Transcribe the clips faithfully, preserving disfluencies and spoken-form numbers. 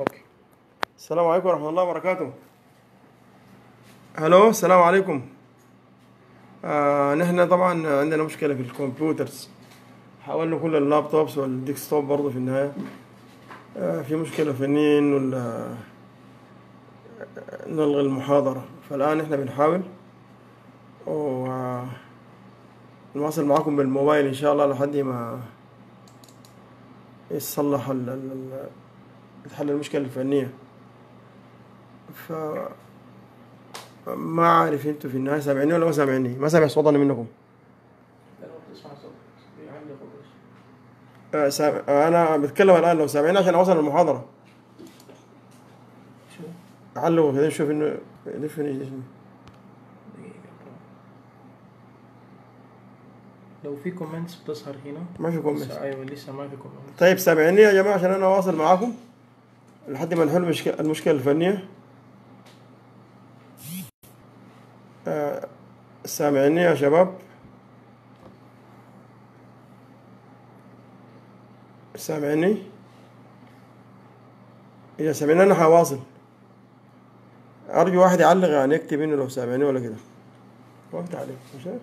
اوكي. السلام عليكم ورحمه الله وبركاته. الو السلام عليكم. آه نحن طبعا عندنا مشكله في الكمبيوترز، حاولنا كل اللابتوبس والديسكتوب برضه في النهايه آه في مشكله فنيه انه نلغي المحاضره، فالان احنا بنحاول ونواصل معاكم بالموبايل ان شاء الله لحد ما يتصلح تحل المشكله الفنيه. ف ما عارف انتوا في النهايه سامعيني ولا ما سامعيني؟ ما سامع صوت انا منكم. لا بتسمع صوت عندي سامع. انا بتكلم الان لو سامعيني عشان اوصل المحاضره. شو؟ علقوا كده نشوف انه لفني جسمي. لو في كومنتس بتظهر هنا. ما في كومنتس. ايوه لسه ما في كومنتس. طيب سامعيني يا جماعه عشان انا واصل معاكم لحد ما نحل المشكله الفنيه. آه سامعيني يا شباب؟ سامعيني؟ إذا سامعيني أنا حواصل، أرجو واحد يعلق يعني يكتب إنه لو سامعيني ولا كده. وقت عليك مش عارف.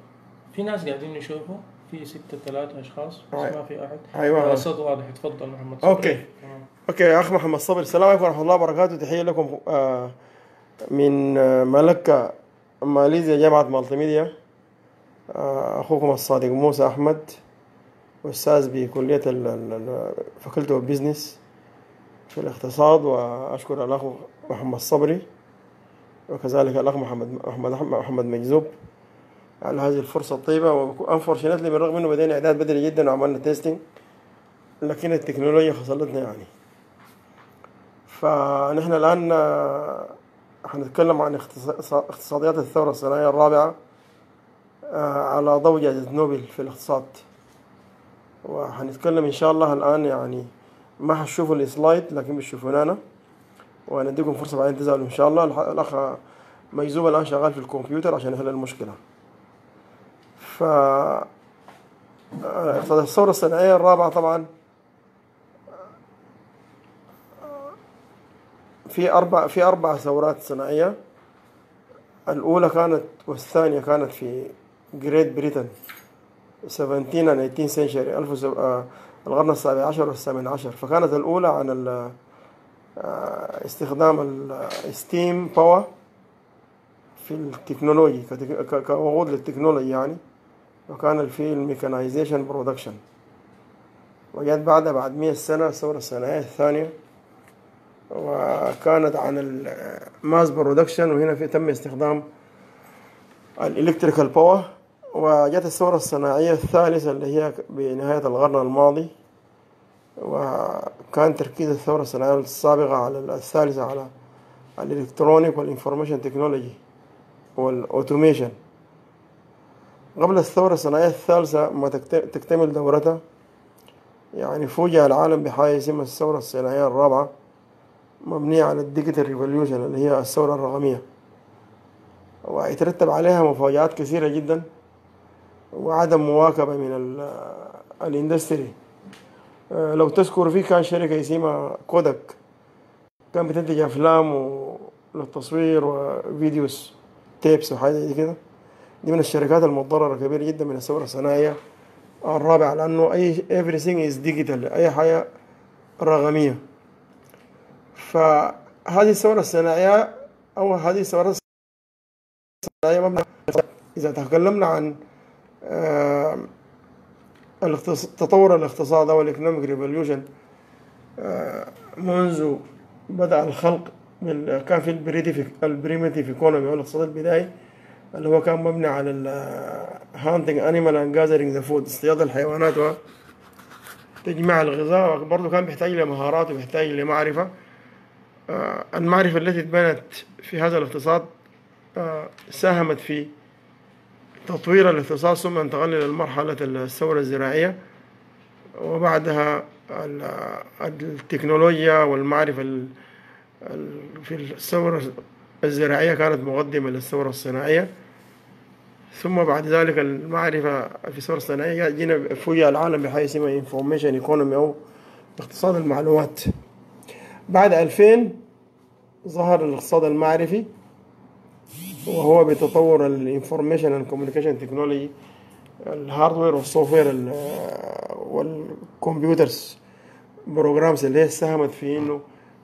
في ناس قاعدين يشوفوا، في ستة ثلاثة أشخاص بس ما في أحد. أيوه الصوت واضح. اتفضل محمد صبري. أوكي آه. أوكي يا أخ محمد صبري، السلام عليكم ورحمة الله وبركاته، تحية لكم آه من آه ملكة ماليزيا جامعة مالتي ميديا. أخوكم الصادق موسى أحمد، أستاذ بكلية فاكولتي أوف بزنس في الاقتصاد، وأشكر الأخ محمد صبري وكذلك الأخ محمد محمد محمد مجذوب على هذه الفرصة الطيبة. وأنفورشنتلي بالرغم إنه بدينا إعداد بدري جدا وعملنا تيستينج، لكن التكنولوجيا خسرتنا يعني. فنحن الآن هنتكلم عن اقتصاديات الثورة الصناعية الرابعة على ضوء جائزة نوبل في الاقتصاد، وهنتكلم إن شاء الله الآن يعني ما هتشوفوا السلايد لكن بتشوفونا أنا، وهنديكم فرصة بعدين تزعلوا إن شاء الله. الأخ مجذوب الآن شغال في الكمبيوتر عشان يحل المشكلة. ف الثورة الصناعية الرابعة طبعا في أربع في أربع ثورات صناعية. الأولى كانت والثانية كانت في جريت بريتن سبعتاشر و تمنتاشر سنشري، ألف القرن السابع عشر والثامن عشر. فكانت الأولى عن استخدام الستيم باور في التكنولوجيا كوقود للتكنولوجيا يعني، وكان في الميكانيزيشن برودكشن. وجات بعدها بعد مئة سنة الثورة الصناعية الثانية، وكانت عن الماس برودكشن، وهنا في تم استخدام الالكتريكال باور. وجت الثورة الصناعية الثالثة اللي هي بنهاية القرن الماضي، وكان تركيز الثورة الصناعية السابقة على الثالثة على الالكترونيك والانفورميشن تكنولوجي والاوتوميشن. قبل الثورة الصناعية الثالثة ما تكتمل دورتها يعني فوجئ العالم بحاجة يسمى الثورة الصناعية الرابعة، مبنية على الديجيتال ريفوليوشن اللي هي الثورة الرقمية، ويترتب عليها مفاجآت كثيرة جدا وعدم مواكبة من الاندستري. لو تذكر فيه كان شركة اسمها كوداك، كان بتنتج أفلام للتصوير وفيديوز تيبس وحاجة زي كده. دي من الشركات المتضررة كبيرة جدا من الثورة الصناعية الرابعة، لأنه أي everything is digital، أي حاجة رقمية. فهذه الثورة الصناعية أو هذه الثورة الصناعية مبنى. إذا تكلمنا عن تطور الاقتصاد أو الإيكونوميك ريفوليوشن منذ بدأ الخلق، من كان في البريميتيف ايكونومي أو الاقتصاد البدائي اللي هو كان مبني على هانتنج أنيمال أند جاذرينج ذا فود، اصطياد الحيوانات وتجميع الغذاء. وبرضه كان بيحتاج لمهارات وبيحتاج لمعرفة. المعرفة التي تبنت في هذا الاقتصاد ساهمت في تطوير الاقتصاد، ثم انتقلنا للمرحلة الثورة الزراعية، وبعدها التكنولوجيا والمعرفة. في الثورة الزراعية كانت مقدمة للثورة الصناعية، ثم بعد ذلك المعرفة في الثورة الصناعية جينا فوجئ العالم بحاجة اسمها انفورميشن ايكونومي أو اقتصاد المعلومات. بعد ألفين ظهر الاقتصاد المعرفي وهو بتطور الانفورميشن اند كوميونيكيشن تكنولوجي، الهاردوير والسوفتوير والكمبيوترز بروجرامز اللي هي ساهمت في انه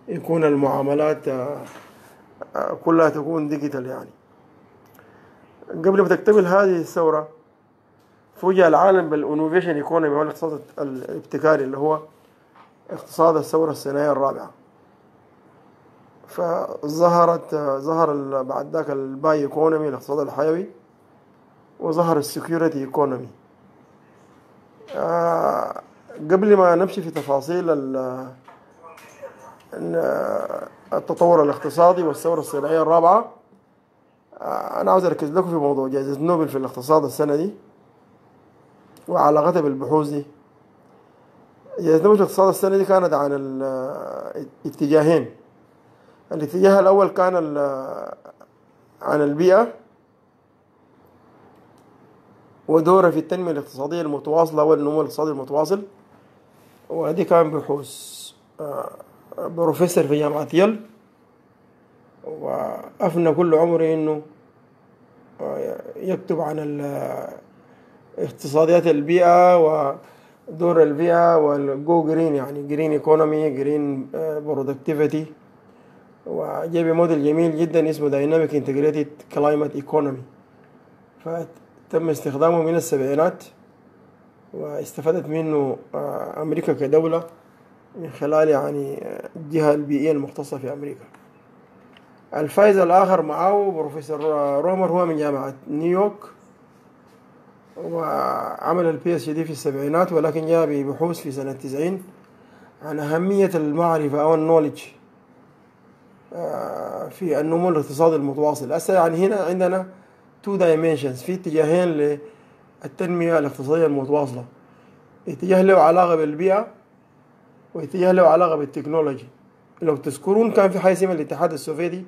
يكون المعاملات كلها تكون ديجيتال. يعني قبل ما تكتمل هذه الثورة فوجئ العالم بالانوفيشن ايكونومي، هو الاقتصاد الابتكاري اللي هو اقتصاد الثورة الصناعية الرابعة. فظهرت ظهر بعد ذاك الباي ايكونومي الاقتصاد الحيوي، وظهر السكيورتي ايكونومي. آه قبل ما نمشي في تفاصيل التطور الاقتصادي والثورة الصناعية الرابعة، آه أنا عاوز أركز لكم في موضوع جائزة نوبل في الاقتصاد السنة دي وعلاقتها بالبحوث دي. جائزة نوبل في الاقتصاد السنة دي كانت عن الاتجاهين. الاتجاه الأول كان عن البيئة ودوره في التنمية الاقتصادية المتواصلة والنمو الاقتصادي المتواصل، وهذه كان بحوث بروفيسور في جامعة ييل، وأفنى كل عمري إنه يكتب عن اقتصاديات البيئة ودور البيئة والجو جرين، يعني جرين ايكونومي، جرين برودكتيفيتي، وجايب موديل جميل جدا اسمه دايناميك انتجريتد كلايمت ايكونومي، فتم استخدامه من السبعينات واستفادت منه أمريكا كدولة من خلال يعني الجهة البيئية المختصة في أمريكا. الفائز الآخر معه بروفيسور رومر، هو من جامعة نيويورك وعمل البي اتش دي في السبعينات، ولكن جاء ببحوث في سنة تسعين عن أهمية المعرفة أو النولج في النمو الاقتصادي المتواصل. هسه يعني هنا عندنا تو دايمنشنز، في اتجاهين للتنمية الاقتصادية المتواصلة، اتجاه له علاقة بالبيئة واتجاه له علاقة بالتكنولوجي. لو تذكرون كان في حاجة اسمها الاتحاد السوفيتي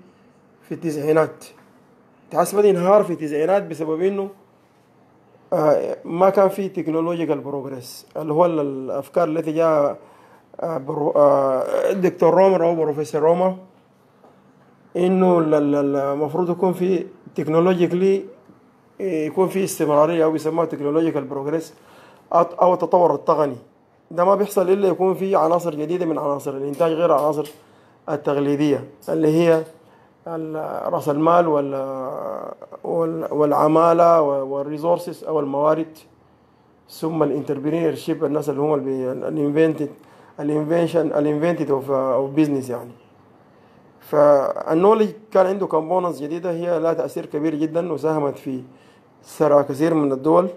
في التسعينات، الاتحاد السوفيتي انهار في التسعينات بسبب انه ما كان في تكنولوجيكال بروجريس، اللي هو الافكار التي جاء الدكتور رومر او بروفيسور رومر انه المفروض يكون في تكنولوجيكلي يكون في استمرارية، او بيسموها تكنولوجيكال بروجريس او التطور التقني. ده ما بيحصل إلا يكون في عناصر جديدة من عناصر الإنتاج غير عناصر التقليدية اللي هي رأس المال والعمالة والريسورسز أو الموارد، ثم الانتربرينيرشيب، الناس اللي هم الانفنتد الانفنشن الانفنتد أوف بيزنس. يعني فالنولج كان عنده كومبوننتس جديدة هي لها تأثير كبير جدا، وساهمت في ثراء كثير من الدول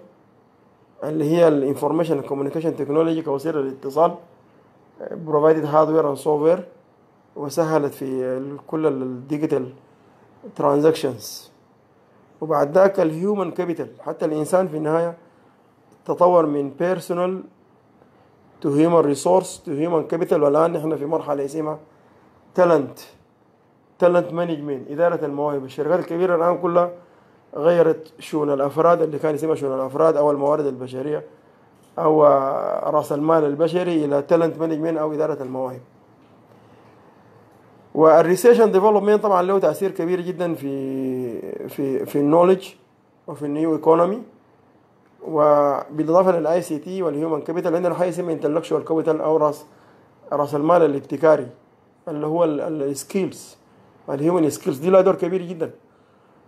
اللي هي الانفورميشن كوميونيكيشن تكنولوجي كوسيله للاتصال، بروفايدد هاردوير اند سوفتوير، وسهلت في كل الديجيتال ترانزاكشنز. وبعد ذاك الهيومن كابيتال، حتى الانسان في النهايه تطور من بيرسونال تو هيومن ريسورس تو هيومن كابيتال، والان نحن في مرحله اسمها تالنت تالنت مانجمنت، اداره المواهب. الشركات الكبيره الان كلها غيرت شؤون الأفراد اللي كان يسمى شؤون الأفراد أو الموارد البشرية أو رأس المال البشري إلى تالنت مانجمنت أو إدارة المواهب. والريسيشن ديفلوبمنت طبعا له تأثير كبير جدا في في في النولج وفي النيو ايكونومي، وبالإضافة للآي سي تي والهيومن كابيتال عندنا حاجة اسمها انتلكشوال كابيتال أو رأس رأس المال الابتكاري اللي هو السكيلز الهيومن سكيلز، دي لها دور كبير جدا.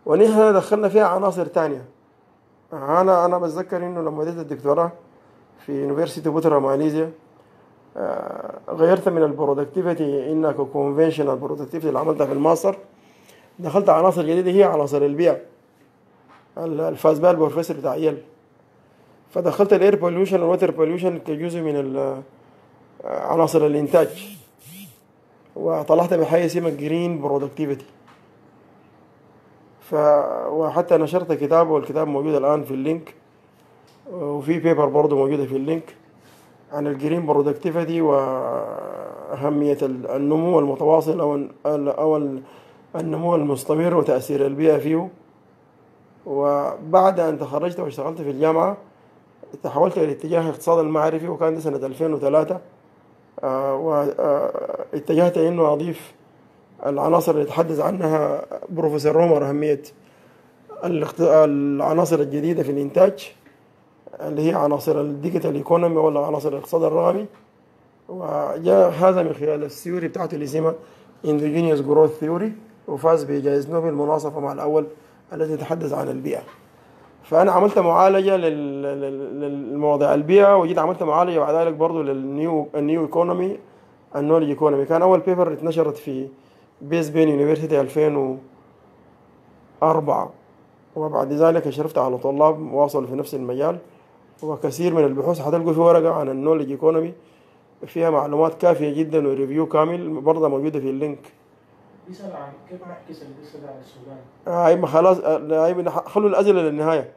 ونحن دخلنا فيها عناصر تانية. أنا أنا بتذكر إنه لما بديت الدكتوراه في يونيفرسيتي بوترا ماليزيا غيرت من البرودكتيفيتي إنها كونفنشنال برودكتيفيتي اللي عملتها في الماستر، دخلت عناصر جديدة هي عناصر البيئة الفاز بها البروفيسور بتاع ييل. فدخلت الإير بوليوشن والوتر بوليوشن كجزء من عناصر الإنتاج، وطلعت بحاجة اسمها جرين برودكتيفيتي. ف وحتى نشرت كتاب، والكتاب موجود الآن في اللينك، وفي بيبر برضه موجودة في اللينك عن الجرين برودكتيفيتي وأهمية النمو المتواصل أو أو النمو المستمر وتأثير البيئة فيه. وبعد أن تخرجت واشتغلت في الجامعة تحولت إلى اتجاه الاقتصاد المعرفي، وكان ده سنة ألفين وثلاثة، واتجهت انه اضيف العناصر اللي تحدث عنها بروفيسور رومر، اهميه العناصر الجديده في الانتاج اللي هي عناصر الديجيتال ايكونومي ولا عناصر الاقتصاد الرقمي. وجاء هذا من خلال الثيوري بتاعته اللي اسمها اندوجينيوس جروث ثيوري، وفاز بجائزة نوبل المناصفه مع الاول التي تتحدث عن البيئه. فانا عملت معالجه للمواضيع البيئه، وجيت عملت معالجه بعد ذلك برضه للنيو النيو ايكونومي النولج ايكونومي. كان اول بيبر اتنشرت في بيز بين يونيفرسيتي ألفين وأربعة، وبعد ذلك اشرفت على طلاب واصلوا في نفس المجال، وكثير من البحوث حتلقوا في ورقه عن النولج ايكونومي فيها معلومات كافيه جدا وريفيو كامل برضه موجوده في اللينك. بيسأل عن كيف احكي القصه دي عن السودان؟ اه يبقى خلاص آه خلوا الازله للنهايه.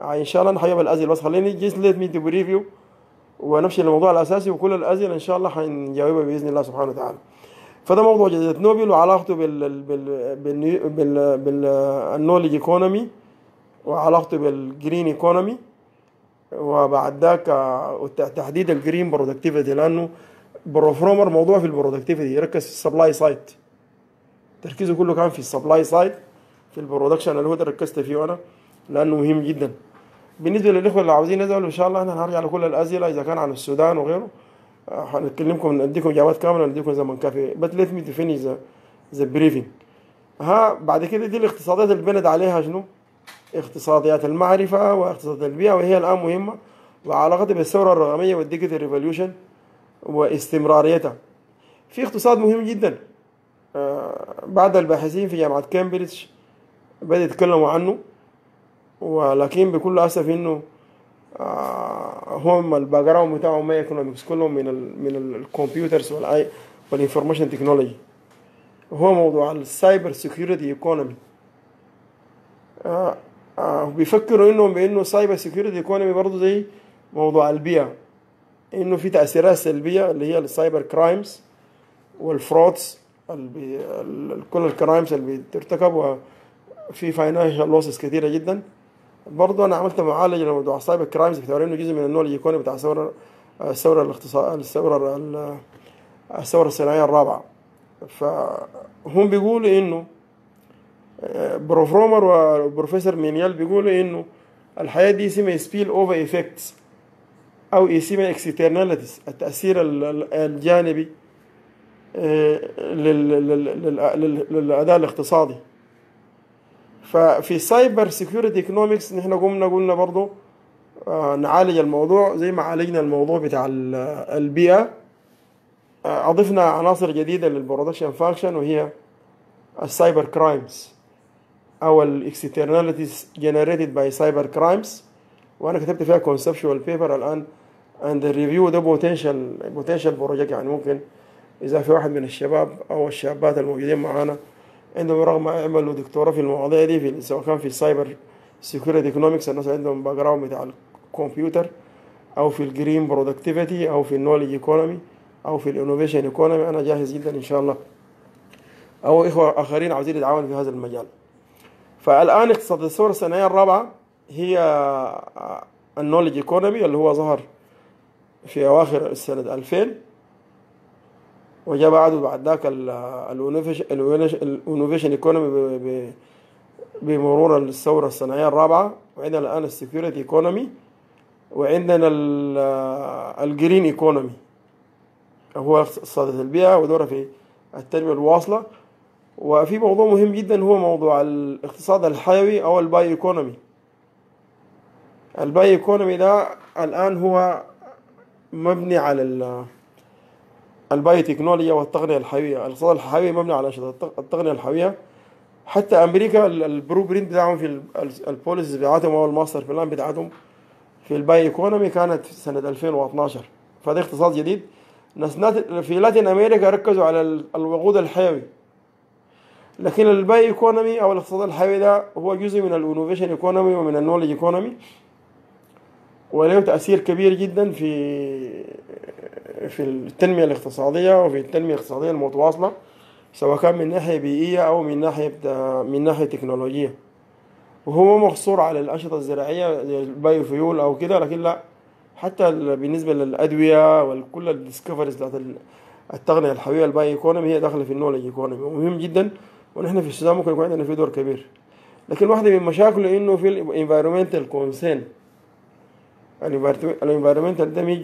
آه ان شاء الله نحيب الازله، بس خليني جيت ليت مي بريفيو ونمشي للموضوع الاساسي، وكل الازله ان شاء الله حنجاوبها باذن الله سبحانه وتعالى. فده موضوع جائزة نوبل وعلاقته بال بال بال بال بالنولج ايكونومي وعلاقته بالجرين ايكونومي، وبعد ذاك تحديد الجرين برودكتيفيتي، لانه بروف رومر موضوع في البرودكتيفيتي، يركز في السبلاي سايد، تركيزه كله كان في السبلاي سايد. في البرودكشن اللي هو ركزت فيه انا لانه مهم جدا. بالنسبه للاخوه اللي عاوزين يسالوا ان شاء الله انا هرجع لكل الاسئله اذا كان عن السودان وغيره، هنتكلمكم نديكم اجابات كامله نديكم زمن كافي. بس ليت مي تو فينيش ذا بريفينج. ها بعد كده دي الاقتصادات اللي بند عليها شنو؟ اقتصاديات المعرفه واقتصاد البيئه، وهي الان مهمه، وعلاقتها بالثوره الرقميه والديجيتال ريفوليوشن واستمراريتها. في اقتصاد مهم جدا بعض الباحثين في جامعه كامبريدج بدأوا يتكلموا عنه، ولكن بكل اسف انه هم الباك جراوند بتاعهم ما ايكونومكس، كلهم من ال من الكمبيوترز والاي والانفورميشن تكنولوجي. هو موضوع السايبر سيكيورتي ايكونومي. بيفكروا انهم بانه السايبر سيكيورتي ايكونومي برضه زي موضوع البيئه، انه في تاثيرات سلبيه اللي هي السايبر كرايمز والفرودز، كل الكرايمز اللي بترتكب، وفي فاينانشال لوسز كثيره جدا. برضه انا عملت معالجه لموضوع السايبر كرايمز، بتعتبر انه جزء من النولج ايكونومي بتاع الثوره الثوره الاقتصاد الثوره الثوره الصناعيه الرابعه. فهم بيقولوا انه بروف رومر وبروفيسور مينيال بيقولوا انه الحياه دي اسمها سبيل اوفر ايفكتس او اسمها اكسترناليتيز، التاثير الجانبي للاداء الاقتصادي. ففي سايبر سيكيورتي ايكونومكس نحن قمنا قلنا برضه نعالج الموضوع زي ما عالجنا الموضوع بتاع البيئه، اضفنا عناصر جديده للبرودكشن فانكشن وهي السايبر كرايمز او الاكسترناليتيز جنريتد باي سايبر كرايمز، وانا كتبت فيها كونسبشوال بيبر الان اند ريفيو. ده بوتنشال بوتنشال بروجكت، يعني ممكن اذا في واحد من الشباب او الشابات الموجودين معانا عندهم رغم يعملوا دكتوراه في المواضيع دي، في سواء كان في السايبر سيكيورتي ايكونومكس، الناس عندهم باك جراوند بتاع الكمبيوتر، او في الجرين برودكتيفيتي، او في النولج ايكونومي، او في الانوفيشن ايكونومي، انا جاهز جدا ان شاء الله، او اخوه اخرين عاوزين يتعاونوا في هذا المجال. فالان اقتصاد الثوره الصناعيه الرابعه هي النولج ايكونومي اللي هو ظهر في اواخر سنه ألفين، وجاء بعده بعد ذاك الانوفيشن ايكونومي بمرور الثوره الصناعيه الرابعه، وعندنا الان السكيورتي ايكونومي، وعندنا الجرين ايكونومي هو اقتصاد البيئه ودورها في التنميه الواصله. وفي موضوع مهم جدا هو موضوع الاقتصاد الحيوي او الباي ايكونومي. الباي ايكونومي ده الان هو مبني على ال البايو تكنولوجيا والتقنيه الحيويه، الاقتصاد الحيوي مبني على التقنيه الحيويه. حتى امريكا البرو برينت بتاعهم في البوليسيز بتاعتهم او الماستر بلان بتاعتهم في الباي ايكونومي كانت في سنه ألفين واثناشر، فده اقتصاد جديد. ناس في لاتين امريكا ركزوا على الوقود الحيوي، لكن الباي ايكونومي او الاقتصاد الحيوي ده هو جزء من الانوفيشن ايكونومي ومن النولج ايكونومي، وله تاثير كبير جدا في في التنمية الاقتصادية وفي التنمية الاقتصادية المتواصلة، سواء كان من ناحية بيئية أو من ناحية من ناحية تكنولوجية. وهو مقصور على الأنشطة الزراعية زي البايوفيول أو كده، لكن لا، حتى بالنسبه للادويه وكل الديسكفريز بتاعت التقنيه الحيويه الباي ايكونومي هي داخله في النولج ايكونومي ومهم جدا. ونحن في السودان ممكن يكون عندنا في دور كبير، لكن واحده من مشاكله انه في الانفايرمنتال كونسيرن، الانفايرمنتال دامج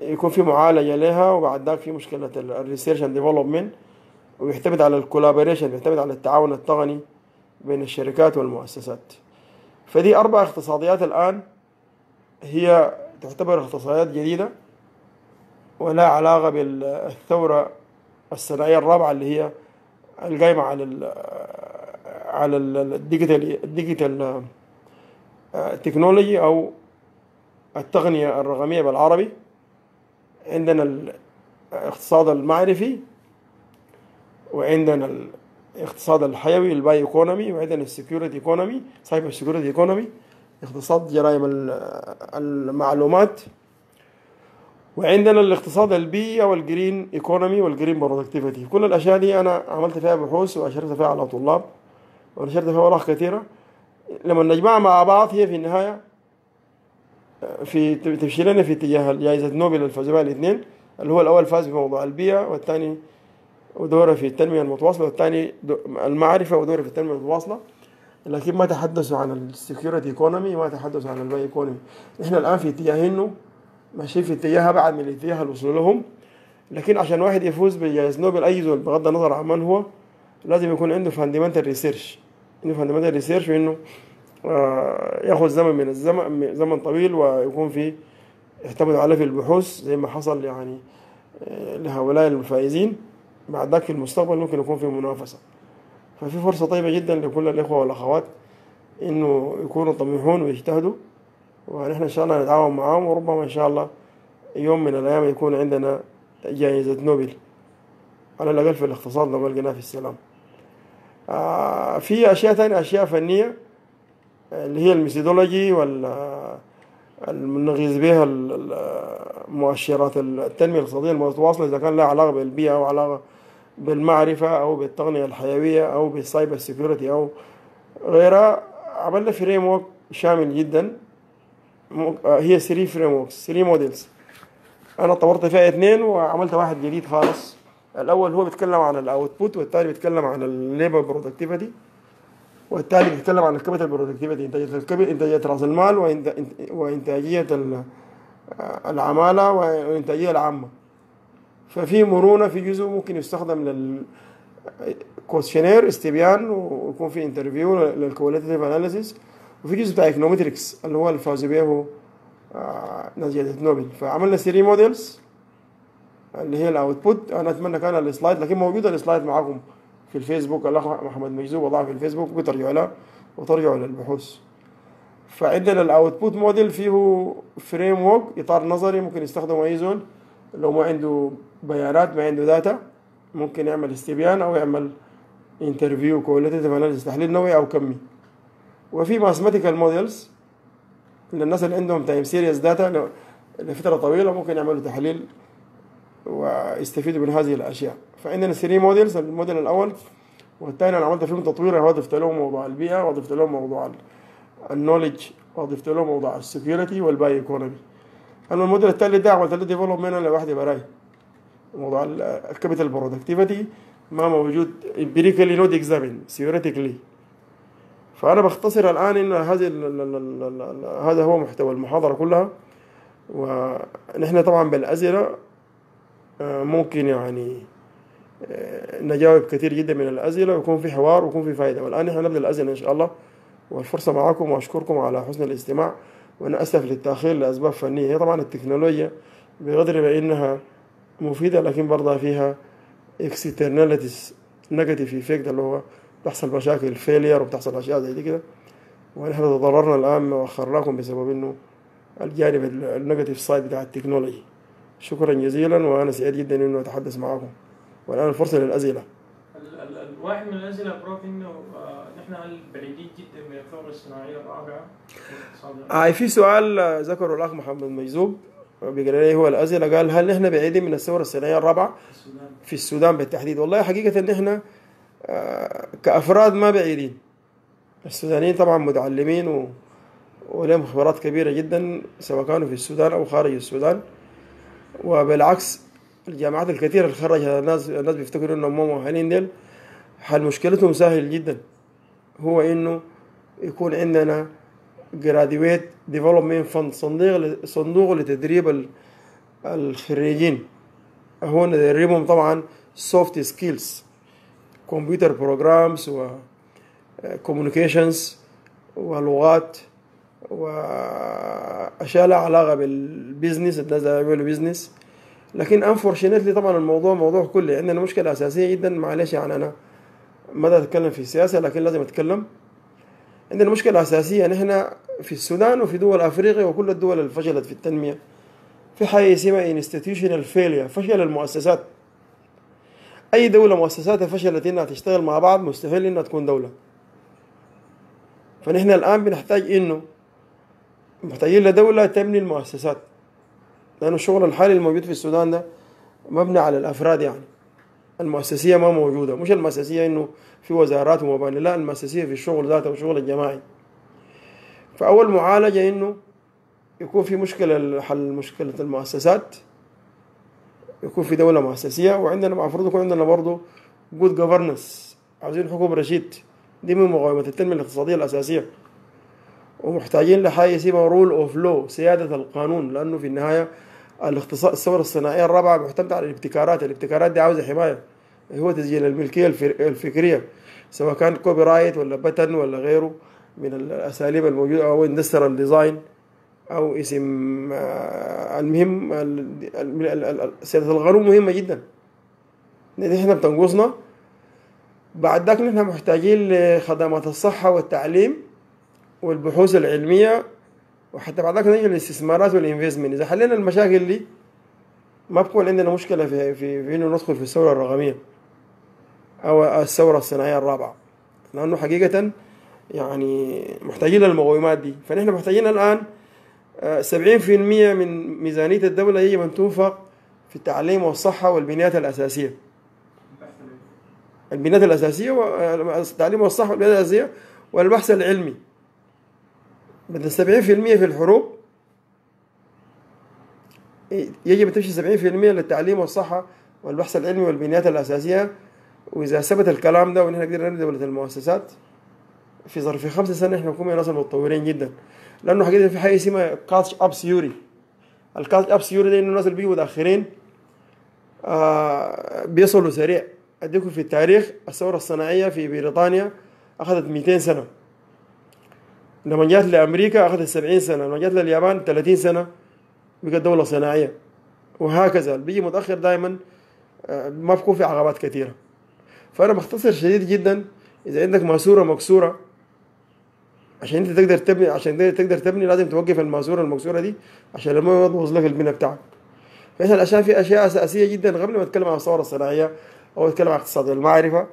يكون في معالجه لها، وبعد ذاك في مشكله الريسيرش اند ديفلوبمنت، ويعتمد على الكولابوريشن، بيعتمد على التعاون التقني بين الشركات والمؤسسات. فدي اربع اختصاصيات الان هي تعتبر اختصاصيات جديده ولا علاقه بالثوره الصناعيه الرابعه اللي هي القائمه على ال على الديجيتال الديجيتال تكنولوجي او التقنيه الرقميه بالعربي. عندنا الاقتصاد المعرفي، وعندنا الاقتصاد الحيوي الباي ايكونومي، وعندنا السكيورتي ايكونومي سايبر سكيورتي ايكونومي اقتصاد جرائم المعلومات، وعندنا الاقتصاد البيئي والجرين ايكونومي والجرين برودكتيفيتي. كل الاشياء دي انا عملت فيها بحوث واشرت فيها على طلاب ونشرت فيها ورق كثيره. لما نجمعها مع بعض هي في النهايه في تمشي لنا في اتجاه جائزه نوبل للفيزياء الاثنين، اللي هو الاول فاز بموضوع البيئه والثاني ودوره في التنميه المتواصله، والثاني المعرفه ودوره في التنميه المتواصله، لكن ما تحدثوا عن السكيورتي ايكونومي، ما تحدثوا عن الباي ايكونومي. نحن الان في اتجاه انه ماشيين في اتجاه ابعد من اتجاه الوصول لهم، لكن عشان واحد يفوز بجائزه نوبل اي زول بغض النظر عن من هو لازم يكون عنده فاندمنتال ريسيرش، انه فاندمنتال ريسيرش وانه ياخذ زمن من الزمن زمن طويل ويكون في يعتمد عليه في البحوث زي ما حصل يعني لهؤلاء الفائزين. بعد ذاك في المستقبل ممكن يكون في منافسه، ففي فرصه طيبه جدا لكل الاخوه والاخوات انه يكونوا طموحون ويجتهدوا، ونحن ان شاء الله نتعاون معاهم، وربما ان شاء الله يوم من الايام يكون عندنا جائزه نوبل على الاقل في الاقتصاد لو لقيناها في السلام. آه في اشياء ثانيه، اشياء فنيه اللي هي الميثودولوجي والمنغز بها مؤشرات التنميه الاقتصاديه المتواصله، اذا كان لها علاقه بالبيئه او علاقه بالمعرفه او بالتقنيه الحيويه او بالسايبر سيكيورتي او غيرها. عملنا فريم ورك شامل جدا، هي ثري فريم وركس ثري موديلز، انا طورت فيها اثنين وعملت واحد جديد خالص. الاول هو بيتكلم عن الاوتبوت، والثاني بيتكلم عن الليبر برودكتيفيتي، والثالث بيتكلم عن الكابيتال برودكتيفيتي، انتاجيه الكبت انتاجيه راس المال وانتاجيه العماله والانتاجيه العامه. ففي مرونه في جزء ممكن يستخدم لل كوشنير استبيان، ويكون في انترفيو للكواليتيف اناليسيس، وفي جزء بتاع ايكونومتريكس اللي هو الفاز به نتيجه نوبل. فعملنا سيري موديلز اللي هي الاوتبوت. انا اتمنى كان السلايد، لكن موجود السلايد معاكم في الفيسبوك، الاخ محمد مجذوب وضعها في الفيسبوك بترجعوا لها وترجعوا للبحوث. فعندنا الاوتبوت موديل فيه فريم ورك اطار نظري ممكن يستخدمه اي زول لو ما عنده بيانات ما عنده داتا، ممكن يعمل استبيان او يعمل انترفيو كواليتيف اناليسيس تحليل نوعي او كمي. وفي ماثماتيكال موديلز للناس اللي عندهم تايم سيريز داتا لفتره طويله ممكن يعملوا تحليل ويستفيدوا من هذه الاشياء. فعندنا ثري موديلز، الموديل الاول والثاني انا عملت فيهم تطوير، وضفت لهم موضوع البيئه، وضفت لهم موضوع النولج، وضفت لهم موضوع السكيورتي والباي ايكونومي. اما الموديل الثالث ده عملت له ديفلوبمنت انا لوحدي براي، موضوع الكابيتال برودكتيفيتي ما موجود امبيريكالي نوت اكزامين ثيوريتيكلي. فانا بختصر الان ان هذه هذا هو محتوى المحاضره كلها، ونحن طبعا بالاسئله ممكن يعني نجاوب كثير جدا من الأسئلة، ويكون في حوار ويكون في فائدة. والآن احنا نبدأ الأسئلة إن شاء الله، والفرصة معكم، وأشكركم على حسن الاستماع، وأنا أسف للتأخير لأسباب فنية. هي طبعا التكنولوجيا بقدر ما إنها مفيدة، لكن برضه فيها externalities negative effect اللي هو بتحصل مشاكل failure وبتحصل أشياء زي دي كده، ونحن تضررنا الآن وأخرناكم بسبب إنه الجانب النيجاتيف سايد بتاع التكنولوجيا. شكرا جزيلا، وانا سعيد جدا انه اتحدث معكم، والان الفرصه للاسئله. الواحد من الاسئله بروف انه نحن بعيدين جدا من الثوره الصناعيه الرابعه. اي في سؤال ذكره الاخ محمد مجذوب بيقرا لي هو الاسئله، قال هل نحن بعيدين من الثوره الصناعيه الرابعه؟ في السودان في السودان بالتحديد. والله حقيقه نحن كافراد ما بعيدين، السودانيين طبعا متعلمين ولهم خبرات كبيرة جدا سواء كانوا في السودان أو خارج السودان. وبالعكس الجامعات الكثيرة اللي خرجها الناس الناس بيفتكروا إنهم ما مؤهلين، ديل حل مشكلتهم سهل جدا، هو إنه يكون عندنا جراديويت ديفلوبمنت فند، صندوق صندوق لتدريب الخريجين، هون ندربهم طبعا سوفت سكيلز، كمبيوتر بروجرامز وكوميونيكيشنز ولغات واشياء لها علاقه بالبيزنس، الناس بيعملوا بيزنس. لكن انفورشنتلي طبعا الموضوع موضوع كلي، عندنا مشكله اساسيه جدا، معلش يعني انا ما اتكلم في السياسه لكن لازم اتكلم. عندنا مشكله اساسيه نحن في السودان وفي دول افريقيا وكل الدول اللي فشلت في التنميه، في حاجه اسمها انستتيوشنال فيلير، فشل المؤسسات. اي دوله مؤسساتها فشلت انها تشتغل مع بعض مستحيل انها تكون دوله. فنحن الان بنحتاج انه محتاجين لدوله تبني المؤسسات، لانه الشغل الحالي الموجود في السودان ده مبني على الافراد، يعني المؤسسيه ما موجوده، مش المؤسسيه انه في وزارات ومباني، لا المؤسسيه في الشغل ذاته والشغل الجماعي. فاول معالجه انه يكون في مشكله، حل مشكله المؤسسات، يكون في دوله مؤسسيه. وعندنا المفروض يكون عندنا برضه جود جوفرنس، عاوزين حكم رشيد، دي من مقومات التنميه الاقتصاديه الاساسيه. ومحتاجين لحاجه اسمها رول اوف لو، سياده القانون، لانه في النهايه الاقتصاد الثوره الصناعيه الرابعه معتمده على الابتكارات، الابتكارات دي عاوزه حمايه، هو تسجيل الملكيه الفكريه سواء كان كوبي رايت ولا باتن ولا غيره من الاساليب الموجوده، او اندستريال ديزاين او اسم. المهم سياده القانون مهمه جدا، دي احنا بتنقصنا. بعد ذاك نحن محتاجين لخدمات الصحه والتعليم والبحوث العلميه، وحتى بعد ذاك نجي للاستثمارات والانفستمنت. اذا حلينا المشاكل دي ما بكون عندنا مشكله في في, في انه ندخل في الثوره الرقميه او الثوره الصناعيه الرابعه، لانه حقيقه يعني محتاجين للمقومات دي. فنحن محتاجين الان سبعين بالمئة من ميزانيه الدوله يجب ان تنفق في التعليم والصحه والبنيات الاساسيه. البنيات الاساسيه والتعليم والصحه والبنيات الاساسيه والبحث العلمي. بدنا سبعين بالمئة في الحروب يجب أن تمشي سبعين بالمئة للتعليم والصحة والبحث العلمي والبنيات الأساسية. وإذا ثبت الكلام ده ونحن قدرنا نبني دولة المؤسسات في ظرف خمس سنين نحن نكون من الناس المتطورين جدا، لأنه حقيقة في حاجة اسمها كاتش أب ثيوري. الكاتش أب ثيوري ده إنه الناس اللي بيجوا متأخرين آه بيصلوا سريع. أديكم في التاريخ، الثورة الصناعية في بريطانيا أخذت مئتين سنة، لما جات لأمريكا أخذت سبعين سنة، لما جات لليابان ثلاثين سنة بقت دولة صناعية، وهكذا اللي بيجي متأخر دائما ما بكون في عقبات كثيرة. فأنا بختصر شديد جدا، إذا عندك ماسورة مكسورة عشان أنت تقدر تبني، عشان تقدر تبني لازم توقف الماسورة المكسورة دي عشان لما يبوظ لك البناء بتاعك. فإحنا الأشياء في أشياء أساسية جدا قبل ما نتكلم عن الثورة الصناعية أو نتكلم عن اقتصاد المعرفة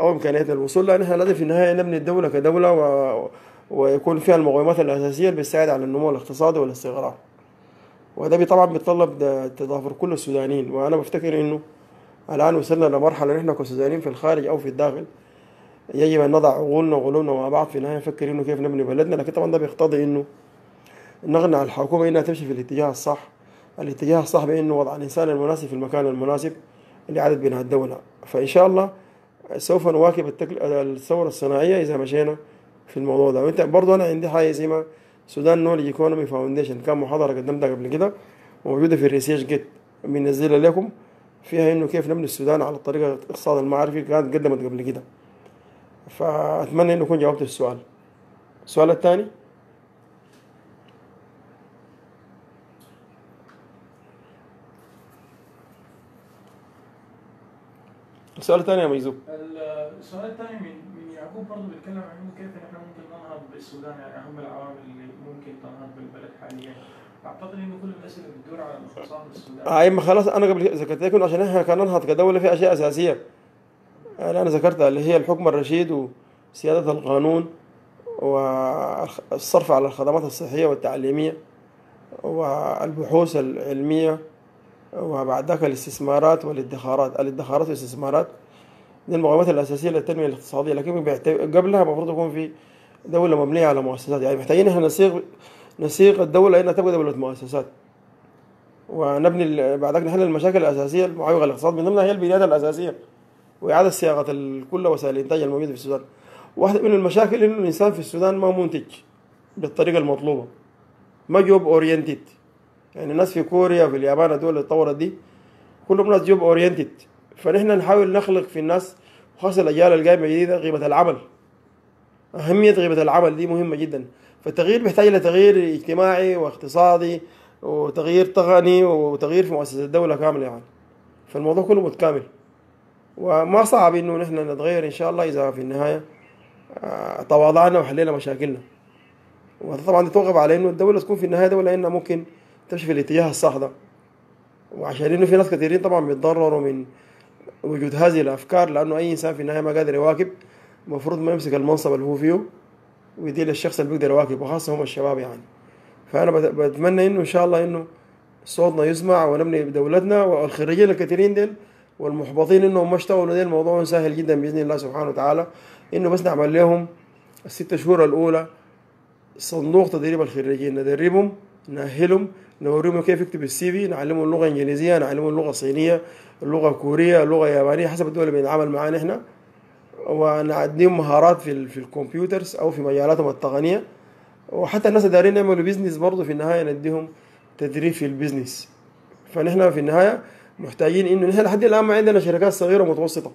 أو إمكانيات الوصول، لأن إحنا لازم في النهاية نبني الدولة كدولة و ويكون فيها المقومات الأساسية اللي بتساعد على النمو الاقتصادي والاستقرار. وده طبعا بيتطلب تضافر كل السودانيين، وأنا بفتكر إنه الآن وصلنا لمرحلة نحن كسودانيين في الخارج أو في الداخل يجب أن نضع عقولنا وقلوبنا مع بعض في النهاية، نفكر إنه كيف نبني بلدنا. لكن طبعا ده بيقتضي إنه نقنع الحكومة إنها تمشي في الاتجاه الصح، الاتجاه الصح بإنه وضع الإنسان المناسب في المكان المناسب لإعادة بناء الدولة. فإن شاء الله سوف نواكب التكل... الثورة الصناعية إذا مشينا في الموضوع ده. وانت برضه انا عندي حاجه زي ما سودان نولج ايكونومي فاونديشن، كان محاضره قدمتها قبل كده موجوده في الريسيرش جيت بننزلها لكم، فيها انه كيف نبني السودان على الطريقه الاقتصاد المعرفي، كانت قدمت قبل كده. فاتمنى انه اكون جاوبت السؤال. السؤال الثاني السؤال الثاني يا ميزو. السؤال الثاني من يعقوب برضه بيتكلم عن كيف احنا ممكن ننهض بالسودان، يعني هم العوامل اللي ممكن تنهض بالبلد حاليا. اعتقد انه كل الناس اللي بتدور على الاقتصاد بالسودان اي ما خلاص انا قبل ذكرت لكم عشان احنا كان ننهض كدوله في اشياء اساسيه انا ذكرتها، اللي هي الحكم الرشيد وسياده القانون والصرف على الخدمات الصحيه والتعليميه والبحوث العلميه، وبعد ذاك الاستثمارات والادخارات، الادخارات والاستثمارات دي المقومات الأساسية للتنمية الاقتصادية. لكن قبلها المفروض يكون في دولة مبنية على مؤسسات، يعني محتاجين احنا نصيغ نصيغ الدولة انها تبقى دولة مؤسسات، ونبني بعد ذلك نحل المشاكل الأساسية المعوقة الاقتصاد، من ضمنها هي البنيات الأساسية وإعادة صياغة كل وسائل الإنتاج الموجودة في السودان. واحدة من المشاكل إنه الإنسان في السودان ما منتج بالطريقة المطلوبة، ما جوب أورينتد. يعني الناس في كوريا وفي اليابان الدول اللي اتطورت دي كلهم ناس جوب أورينتد، فنحن نحاول نخلق في الناس وخاصة الأجيال القائمة الجديدة قيمة العمل. أهمية قيمة العمل دي مهمة جدا، فالتغيير بيحتاج لتغيير اجتماعي واقتصادي وتغيير تقني وتغيير في مؤسسة الدولة كاملة يعني. فالموضوع كله متكامل وما صعب إنه نحن نتغير إن شاء الله إذا في النهاية تواضعنا وحلينا مشاكلنا. وطبعا نتوقف على إنه الدولة تكون في النهاية دولة إنها ممكن تمشي في الاتجاه الصح ده، وعشان إنه في ناس كثيرين طبعا بيتضرروا من وجود هذه الأفكار، لأنه أي إنسان في النهاية ما قادر يواكب المفروض ما يمسك المنصب اللي هو فيه ويدير للشخص اللي بيقدر يواكب، وخاصة هم الشباب يعني. فأنا بتمنى إنه إن شاء الله إنه صوتنا يسمع ونبني دولتنا، والخريجين الكثيرين ديل والمحبطين إنهم ما اشتغلوا ديل الموضوع سهل جدا بإذن الله سبحانه وتعالى، إنه بس نعمل لهم الست شهور الأولى صندوق تدريب الخريجين، ندربهم نأهلهم نوريهم كيف يكتب السي في، نعلمهم اللغة الإنجليزية، نعلمهم اللغة الصينية، اللغة الكورية، اللغة اليابانية حسب الدول اللي بنتعامل معاها نحن، ونعديهم مهارات في في الكمبيوترز أو في مجالاتهم التقنية. وحتى الناس اللي دارين يعملوا بيزنس برضه في النهاية نديهم تدريب في البيزنس. فنحن في النهاية محتاجين إنه نحن لحد الآن ما عندنا شركات صغيرة ومتوسطة،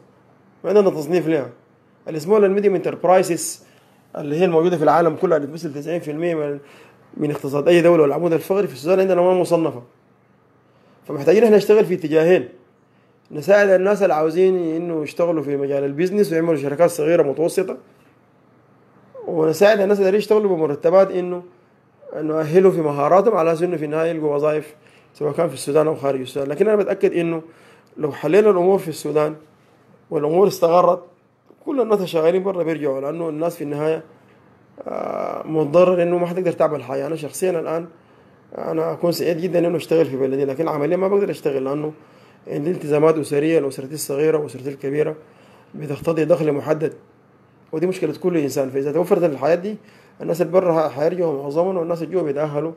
ما عندنا تصنيف لها. السمول اند ميديوم انتربرايزز اللي هي الموجودة في العالم كلها بتمثل تسعين بالمية من من اقتصاد أي دولة، والعمود الفقري في السودان عندنا ما مصنفة. فمحتاجين احنا نشتغل في اتجاهين، نساعد الناس اللي عاوزين إنه يشتغلوا في مجال البيزنس ويعملوا شركات صغيرة متوسطة، ونساعد الناس اللي يشتغلوا بمرتبات إنه نؤهلهم في مهاراتهم على أساس إنه في النهاية يلقوا وظائف سواء كان في السودان أو خارج السودان. لكن أنا بتأكد إنه لو حلينا الأمور في السودان والأمور استغرت كل الناس شغالين برا بيرجعوا، لأنه الناس في النهاية متضرر إنه ما حتقدر تعمل حاجة. أنا شخصيا الآن أنا أكون سعيد جدا إنه أشتغل في بلدي، لكن عمليا ما بقدر أشتغل لأنه عندي التزامات أسرية، الأسرتي الصغيرة وأسرتي الكبيرة بتقتضي دخل محدد، ودي مشكلة كل إنسان. فإذا توفرت الحياة دي الناس اللي برا حيرجعوا معظمهم، والناس اللي جوا بيتأهلوا،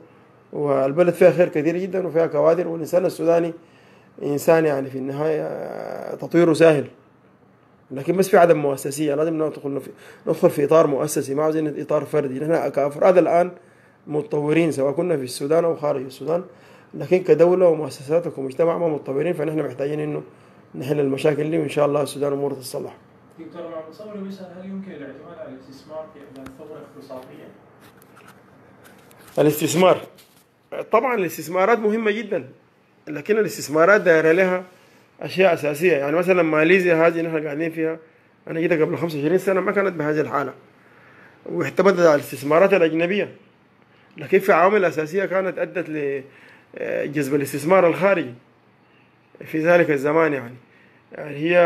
والبلد فيها خير كثير جدا وفيها كوادر. والإنسان السوداني إنسان يعني في النهاية تطويره سهل، لكن بس في عدم مؤسسية. لازم ندخل في ندخل في إطار مؤسسي، ما عاوزين إطار فردي. نحن كأفراد الآن متطورين سواء كنا في السودان أو خارج السودان، لكن كدولة ومؤسسات ومجتمع ما متطورين، فنحن محتاجين إنه نحل المشاكل دي، وإن شاء الله السودان أمور تصلح. دكتور محمد صبري بيسأل هل يمكن الاعتماد على الاستثمار في أثناء الثورة الاقتصادية؟ الاستثمار طبعا الاستثمارات مهمة جدا، لكن الاستثمارات دايرة لها أشياء أساسية. يعني مثلا ماليزيا هذه نحن قاعدين فيها، أنا جيت قبل خمسة وعشرين سنة ما كانت بهذه الحالة، واعتمدت على الاستثمارات الأجنبية، لكن في عوامل أساسية كانت أدت لجذب الاستثمار الخارجي في ذلك الزمان يعني. يعني هي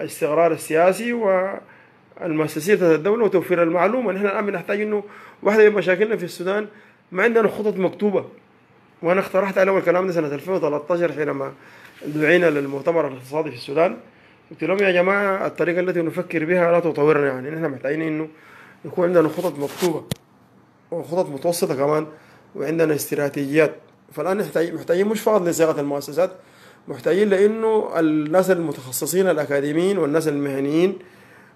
الاستقرار السياسي والمؤسسية الدولة وتوفير المعلومة. نحن الآن بنحتاج إنه واحدة من مشاكلنا في السودان ما عندنا خطط مكتوبة، وأنا اقترحت على أول كلام ده سنة ألفين وثلاثة عشر حينما دعينا للمؤتمر الاقتصادي في السودان، قلت لهم يا جماعة الطريقة التي نفكر بها لا تطورنا، يعني نحن محتاجين إنه يكون عندنا خطط مكتوبة وخطط متوسطة كمان، وعندنا استراتيجيات. فالآن محتاجين مش فقط لصياغة المؤسسات، محتاجين لأنه الناس المتخصصين الأكاديميين والناس المهنيين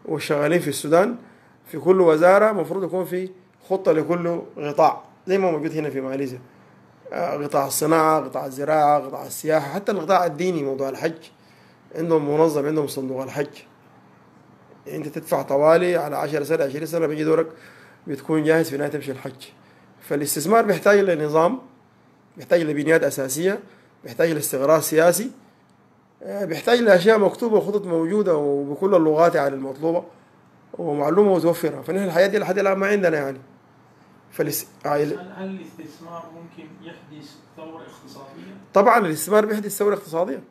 والشغالين في السودان في كل وزارة مفروض يكون في خطة لكل قطاع، زي ما موجود هنا في ماليزيا، قطاع الصناعة، قطاع الزراعة، قطاع السياحة، حتى القطاع الديني موضوع الحج عندهم منظم، عندهم صندوق الحج، أنت تدفع طوالي على عشر سنة عشرين سنة بيجي دورك بتكون جاهز في نهاية تمشي الحج. فالاستثمار بيحتاج لنظام، بيحتاج لبنيات أساسية، بيحتاج لاستقرار سياسي، بيحتاج لأشياء مكتوبة وخطط موجودة وبكل اللغات يعني المطلوبة ومعلومة متوفرة. فنحن الحياة دي لحد الآن ما عندنا يعني. فالاس... هل الاستثمار ممكن يحدث ثورة اقتصادية؟ طبعا الاستثمار بيحدث ثورة اقتصادية.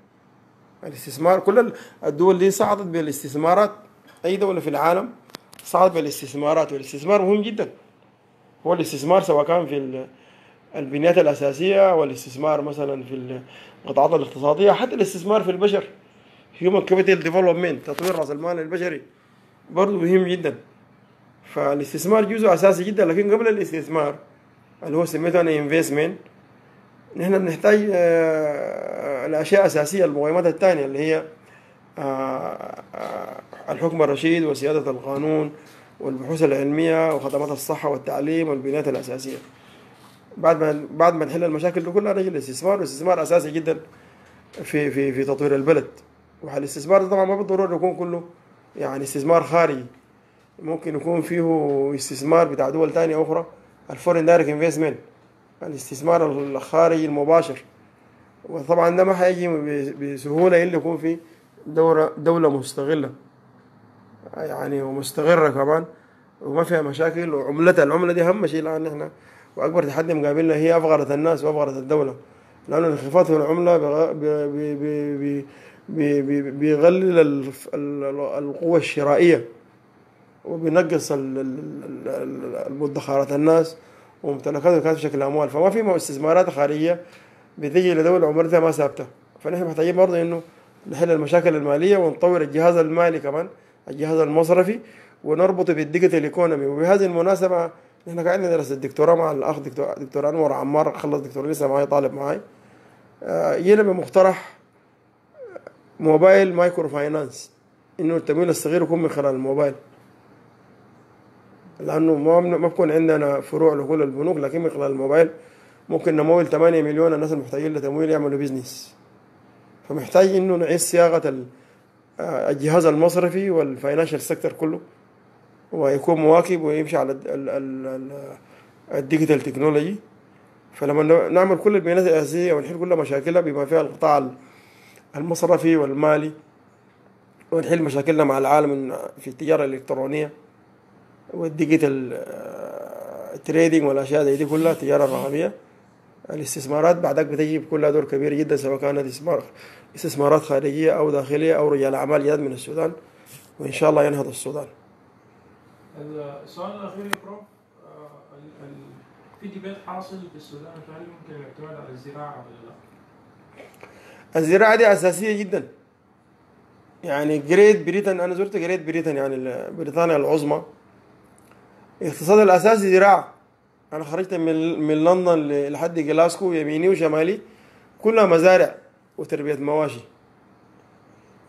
الاستثمار كل الدول دي صعدت بالاستثمارات، أي دولة في العالم صعدت بالاستثمارات، والاستثمار مهم جدا. هو الاستثمار سواء كان في ال... البنيات الأساسية، والاستثمار مثلا في القطاعات الاقتصادية، حتى الاستثمار في البشر Human Capital Development، تطوير رأس المال البشري برضه مهم جدا. فالاستثمار جزء أساسي جدا، لكن قبل الاستثمار اللي هو سميته أنا انفستمنت، نحن بنحتاج الأشياء الأساسية، المقومات الثانية اللي هي الحكم الرشيد وسيادة القانون والبحوث العلمية وخدمات الصحة والتعليم والبنيات الأساسية. بعد ما بعد ما نحل المشاكل دي كلها نجي الاستثمار، والاستثمار أساسي جدا في في في تطوير البلد. والاستثمار ده طبعا ما بالضرورة يكون كله يعني استثمار خارجي، ممكن يكون فيه استثمار بتاع دول تانية أخرى، الفورين دايركت انفستمنت، الاستثمار الخارجي المباشر. وطبعا ده ما هيجي بسهولة إلا يكون في دورة دولة مستغلة يعني ومستغرة كمان وما فيها مشاكل، وعملتها العملة دي أهم شيء الآن نحن، وأكبر تحدي مقابلنا هي أفقرة الناس وأفقرة الدولة، لأن انخفاض في العملة بيقلل القوة الشرائية وبينقص مدخرات الناس وممتلكاتهم بشكل أموال، فما في استثمارات خارجية بتجي لدولة عمرتها ما ثابتة. فنحن محتاجين برضه إنه نحل المشاكل المالية ونطور الجهاز المالي كمان، الجهاز المصرفي، ونربطه بالديجيتال ايكونومي. وبهذه المناسبة نحن قاعدين ندرس الدكتوراه مع الأخ دكتور دكتور أنور عمار، خلص دكتور لسه معي طالب معي، جينا بمقترح موبايل مايكرو فاينانس، إنه التمويل الصغير يكون من خلال الموبايل، لأنه ما ما بكون عندنا فروع لكل البنوك، لكن من خلال الموبايل ممكن نمول ثمانية مليون الناس المحتاجين لتمويل يعملوا بيزنس. فمحتاج إنه نعيد صياغة الجهاز المصرفي والفاينانشال سيكتور كله، ويكون مواكب ويمشي على الديجيتال تكنولوجي. فلما نعمل كل البيانات الأساسية ونحل كل مشاكلها بما فيها القطاع المصرفي والمالي، ونحل مشاكلنا مع العالم في التجارة الإلكترونية والديجيتال تريدينج والأشياء دي كلها، التجارة الرقمية، الاستثمارات بعدك بتجي بكلها دور كبير جدا، سواء كانت استثمارات خارجية أو داخلية أو رجال أعمال جداد من السودان، وإن شاء الله ينهض السودان. السؤال الأخير يا بروف، في ديبات حاصل في السودان فهل ممكن الاعتماد على الزراعة ولا لا؟ الزراعة دي أساسية جدا. يعني جريت بريتن، أنا زرت جريت بريتن يعني بريطانيا العظمى، الاقتصاد الأساسي زراعة. أنا خرجت من من لندن لحد جلاسكو يميني وشمالي كلها مزارع وتربية مواشي.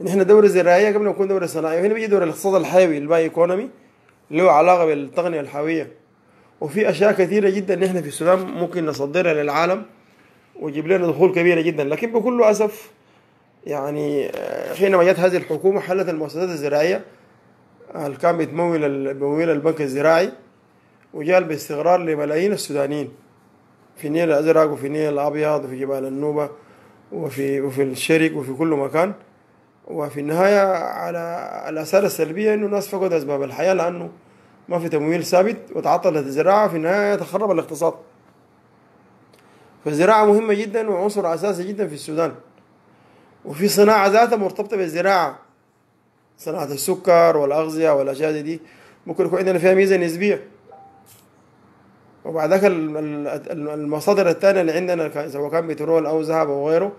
نحن دورة زراعية قبل ما نكون دورة صناعية، وهنا بيجي دور الاقتصاد الحيوي الباي ايكونومي اللي له علاقة بالتقنية الحيوية. وفي أشياء كثيرة جدا نحن في السودان ممكن نصدرها للعالم ويجيب لنا دخول كبيرة جدا، لكن بكل أسف يعني حينما جت هذه الحكومة حلت المؤسسات الزراعية اللي كان بتمول بمويل البنك الزراعي، وجال باستغرار لملايين السودانيين في النيل الأزرق وفي النيل الأبيض وفي جبال النوبة وفي وفي الشرق وفي كل مكان. وفي النهاية على الآثار السلبية إنه الناس فقدت أسباب الحياة لأنه ما في تمويل ثابت وتعطلت الزراعة، في النهاية تخرب الاقتصاد. فالزراعة مهمة جدا وعنصر أساسي جدا في السودان، وفي صناعة ذاتها مرتبطة بالزراعة، صناعة السكر والأغذية والأشياء دي ممكن يكون عندنا فيها ميزة نسبية. وبعد ذاك المصادر الثانية اللي عندنا سواء كان بترول أو ذهب أو غيره،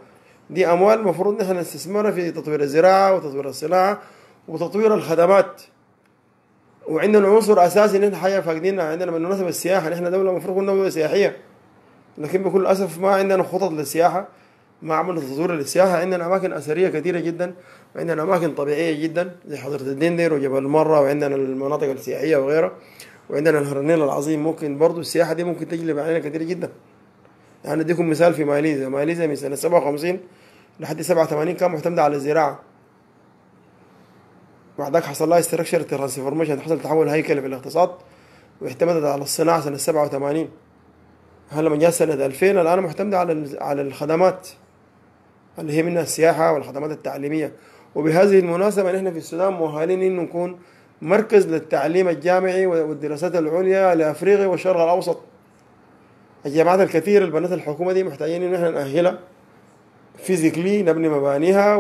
دي أموال المفروض نحن نستثمرها في تطوير الزراعة وتطوير الصناعة وتطوير الخدمات. وعندنا عنصر أساسي نحن حاجة فاقدينها، عندنا بالمناسبة السياحة، نحن دولة المفروض كنا دولة سياحية، لكن بكل أسف ما عندنا خطط للسياحة، ما عملنا تطوير للسياحة. عندنا أماكن أثرية كثيرة جدا، عندنا أماكن طبيعية جدا زي حضرة الدندر وجبل مرة، وعندنا المناطق السياحية وغيرها، وعندنا الهرنيل العظيم. ممكن برضو السياحة دي ممكن تجلب علينا كثير جدا. يعني أديكم مثال في ماليزيا، ماليزيا من سنة سبعة وخمسين لحد سبعة وثمانين كان معتمدة على الزراعة، بعدك حصل لها استراكشر ترانسفورميشن، حصل تحول هيكلي في الاقتصاد، واعتمدت على الصناعة سنة سبعة وثمانين. هلا من جاء سنة ألفين الآن معتمدة على على الخدمات اللي هي منها السياحة والخدمات التعليمية. وبهذه المناسبة نحن في السودان مؤهلين إنه نكون مركز للتعليم الجامعي والدراسات العليا لأفريقيا والشرق الأوسط. الجامعات الكثيرة اللي بنتها الحكومة دي محتاجين إن احنا نأهلها فيزيكلي، نبني مبانيها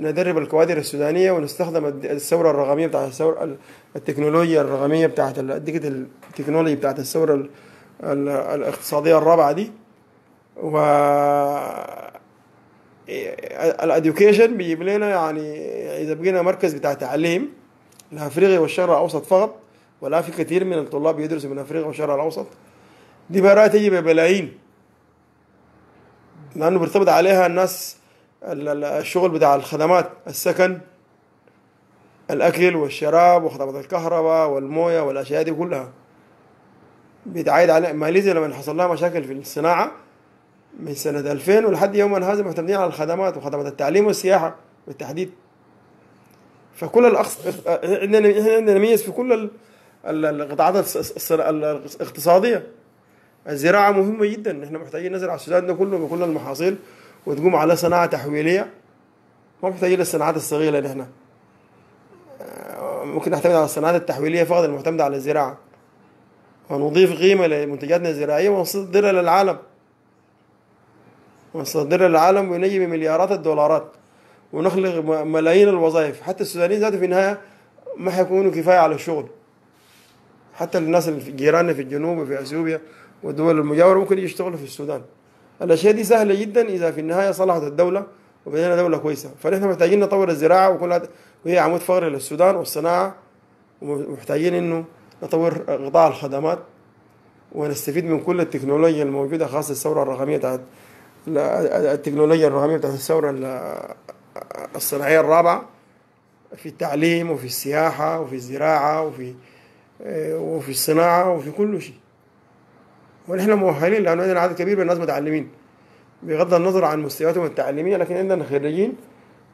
وندرب الكوادر السودانية، ونستخدم الثورة الرقمية بتاعت الثورة التكنولوجيا الرقمية بتاعت الديجيتال تكنولوجي بتاعت الثورة الاقتصادية الرابعة دي. و الادوكيشن بيجيب لنا يعني إذا بقينا مركز بتاع تعليم لأفريقيا والشرق الأوسط فقط، ولا في كثير من الطلاب بيدرسوا من افريقيا والشرق الاوسط. دي براءة تجي ببلايين، لانه بيرتبط عليها الناس الشغل بتاع الخدمات، السكن، الاكل والشراب وخدمات الكهرباء والمويه والاشياء دي كلها بيتعايد عليها. ماليزيا لما حصل لها مشاكل في الصناعه من سنه ألفين ولحد يومنا هذا معتمدين على الخدمات وخدمات التعليم والسياحه بالتحديد. فكل الأقص... احنا نميز في كل القطاعات الاقتصاديه. الزراعه مهمه جدا، احنا محتاجين نزرع سوداننا كله بكل المحاصيل وتقوم على صناعه تحويليه، ما محتاجين للصناعات الصغيره اللي احنا ممكن نعتمد على الصناعات التحويليه فقط المعتمده على الزراعه، ونضيف قيمه لمنتجاتنا الزراعيه ونصدرها للعالم ونصدرها للعالم ونجي بمليارات الدولارات ونخلق ملايين الوظائف. حتى السودانيين ذاته في النهايه ما حيكونوا كفايه على الشغل، حتى الناس اللي جيراننا في الجنوب وفي اثيوبيا والدول المجاوره ممكن يشتغلوا في السودان. الاشياء دي سهله جدا اذا في النهايه صلحت الدوله وبنينا دوله كويسه. فنحن محتاجين نطور الزراعه وكلها، وهي عمود فقري للسودان والصناعه، ومحتاجين انه نطور قطاع الخدمات ونستفيد من كل التكنولوجيا الموجوده، خاصه الثوره الرقميه بتاعت التكنولوجيا الرقميه بتاعت الثوره الصناعيه الرابعه، في التعليم وفي السياحه وفي الزراعه وفي وفي الصناعه وفي كل شيء. ونحن مؤهلين لانه عندنا عدد كبير من الناس متعلمين بغض النظر عن مستوياتهم التعليميه، لكن عندنا خريجين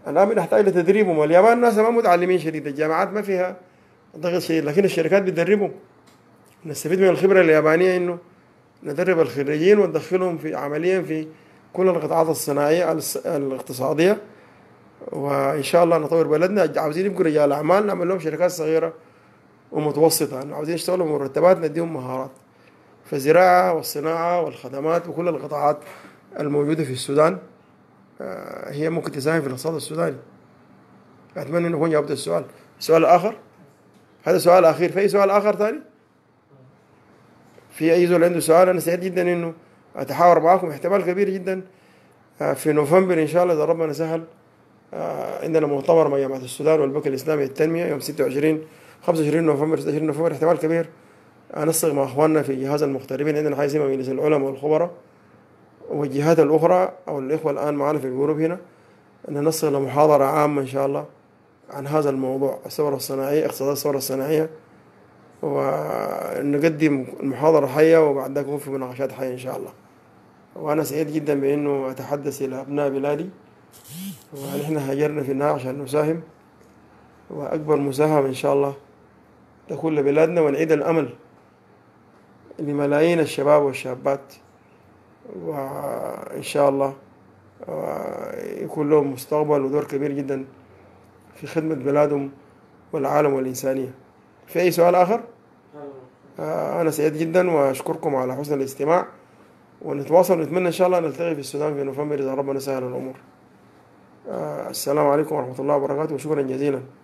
الان بنحتاج لتدريبهم. واليابان الناس ما متعلمين شديد، الجامعات ما فيها ضغط شديد، لكن الشركات بتدربهم. نستفيد من الخبره اليابانيه انه ندرب الخريجين وندخلهم في عمليا في كل القطاعات الصناعيه الاقتصاديه، وان شاء الله نطور بلدنا. عاوزين يبقوا رجال اعمال، نعمل لهم شركات صغيره ومتوسطه، عاوزين يشتغلوا بمرتبات نديهم مهارات. فالزراعه والصناعه والخدمات وكل القطاعات الموجوده في السودان هي ممكن تساهم في الاقتصاد السوداني. اتمنى ان اكون جاوبت السؤال. سؤال اخر، هذا سؤال اخير، في اي سؤال اخر ثاني؟ في اي زول عنده سؤال؟ انا سعيد جدا انه اتحاور معاكم، احتمال كبير جدا في نوفمبر ان شاء الله اذا ربنا سهل عندنا مؤتمر مع جامعه السودان والبنك الاسلامي للتنميه يوم ستة وعشرين خمسة وعشرين نوفمبر ستة وعشرين نوفمبر. احتمال كبير انسق مع اخواننا في جهاز المغتربين، عندنا حاجه اسمها مجلس العلماء والخبراء والجهات الاخرى او الاخوه الان معنا في الجروب هنا، ان نصل لمحاضره عامه ان شاء الله عن هذا الموضوع، الثوره الصناعيه، اقتصاد الثوره الصناعيه، ونقدم محاضره حيه وبعد ذلك في مناقشات حيه ان شاء الله. وانا سعيد جدا بانه اتحدث الى ابناء بلادي، ونحن هاجرنا في النهايه عشان نساهم، واكبر مساهمه ان شاء الله تكون لبلادنا، ونعيد الامل لملايين الشباب والشابات، وإن شاء الله يكون لهم مستقبل ودور كبير جدا في خدمة بلادهم والعالم والإنسانية. في أي سؤال آخر؟ أنا سعيد جدا وأشكركم على حسن الاستماع، ونتواصل ونتمنى إن شاء الله نلتقي في السودان في نوفمبر إذا ربنا سهل الأمور. السلام عليكم ورحمة الله وبركاته، وشكرا جزيلا.